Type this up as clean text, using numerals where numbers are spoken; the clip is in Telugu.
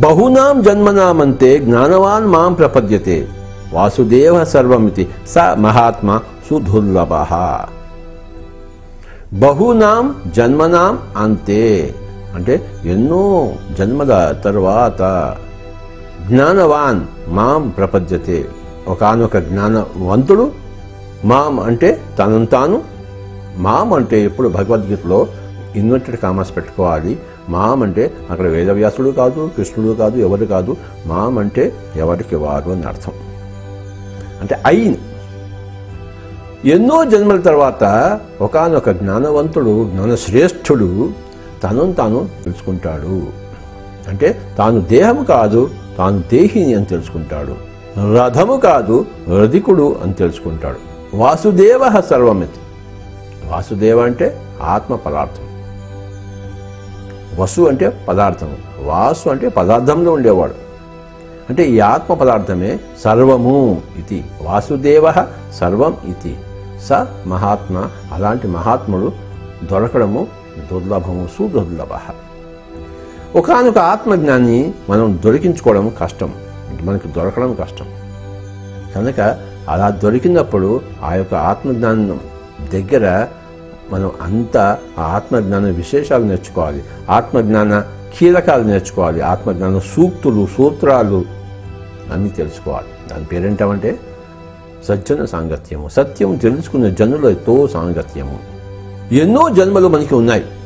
बहूनां जन्मनामन्ते ज्ञानवान् मां प्रपद्यते वासुदेवः सर्वमिति स महात्मा सुदुर्लभः। బహునాం జన్మనాం అంతే అంటే ఎన్నో జన్మల తర్వాత జ్ఞానవాన్ మాం ప్రపద్యతే ఒకానొక జ్ఞానవంతుడు మాం అంటే తనను తాను మాం అంటే ఇప్పుడు భగవద్గీతలో ఇన్వర్టెడ్ కామాస్ పెట్టుకోవాలి మాం అంటే అక్కడ వేదవ్యాసుడు కాదు కృష్ణుడు కాదు ఎవరు కాదు మాం అంటే ఎవరికి వారు అని అర్థం అంటే అయిన్ ఎన్నో జన్మల తర్వాత ఒకానొక జ్ఞానవంతుడు జ్ఞానశ్రేష్ఠుడు తనను తాను తెలుసుకుంటాడు అంటే తాను దేహము కాదు తాను దేహిని అని తెలుసుకుంటాడు రథము కాదు రధికుడు అని తెలుసుకుంటాడు వాసుదేవ సర్వమితి వాసుదేవ అంటే ఆత్మ పదార్థం వసు అంటే పదార్థము వాసు అంటే పదార్థంలో ఉండేవాడు అంటే ఈ ఆత్మ పదార్థమే సర్వము ఇది వాసుదేవ సర్వం ఇది స మహాత్మ అలాంటి మహాత్ముడు దొరకడము దుర్లభము సుదుర్లభ ఒకానొక ఆత్మజ్ఞాన్ని మనం దొరికించుకోవడం కష్టం మనకు దొరకడం కష్టం కనుక అలా దొరికినప్పుడు ఆ యొక్క ఆత్మజ్ఞానం దగ్గర మనం అంతా ఆ ఆత్మజ్ఞాన విశేషాలు నేర్చుకోవాలి ఆత్మజ్ఞాన కీలకాలు నేర్చుకోవాలి ఆత్మజ్ఞాన సూక్తులు సూత్రాలు అన్నీ తెలుసుకోవాలి దాని పేరేంటామంటే సజ్జన సాంగత్యము సత్యం తెలుసుకునే జనులతో సాంగత్యము ఎన్నో జన్మలు మనకి ఉన్నాయి